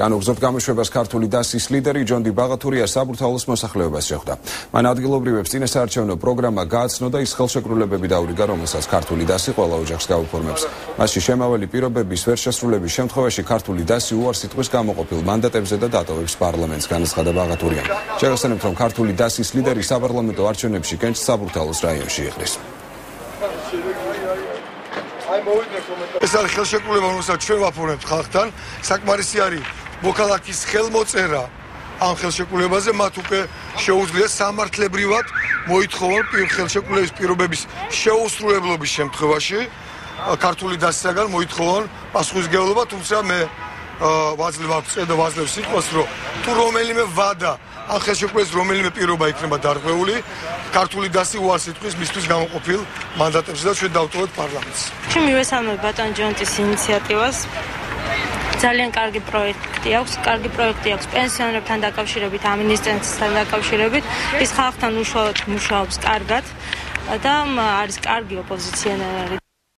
განუგზავთ გამოშვებას ქართული დასის ლიდერი ჯონ დებაღათურია საბურთალოს მოსახლეობას შეხვდა. მან ადგილობრივებს წინასაარჩევნო პროგრამა გააცნო და ის ხელშეკრულებები დაურიგა, რომელსაც ქართული დასი ყველა ოჯახს გაუფორმებს. მასში შემავალი პირობების ვერ შესრულების შემთხვევაში ქართული დასი უარ სიტყვის გამოყოფილ მანდატებზე და დატოვებს პარლამენტს, განაცხადა ბაღათურია. შევასწავლეთ, რომ ქართული დასის ლიდერი საპარლამენტო არჩევნებში კენჭს საბურთალოს რაიონში იყრის. ეს არის ხელშეკრულება, რომელსაც ჩვენ ვაფორმებთ ხალხთან. საკმარისი არის მოქალაქის ხელმოწერა ამ ხელშეკრულებაზე, მათ უკვე შეუძლიათ სამართლებრივად მოითხოვონ ხელშეკრულების პირობების შეუსრულებლობის შემთხვევაში ქართული დასისაგან მოითხოვონ პასუხისმგებლობა, თუმცა მე ვაძლევ აღწერა და ვაძლევ სიტყვას, რომ თუ რომელიმე ვადა ამ ხელშეკრულების რომელიმე პირობა იქნება დარღვეული, ქართული დასი უარ სიტყვის მისთვის გამოყოფილ მანდატებზე და ჩვენ დავტოვოთ პარლამენტს. ჩვენ მივესალმებით ბატონ ჯონტის ინიციატივას. ძალიან კარგი პროექტი აქვს, პენსიონერებთან დაკავშირებით, ამინისტრაციასთან დაკავშირებით. ის ხალხთან უშუალოდ მუშაობს კარგად და არის კარგი ოპოზიციონერი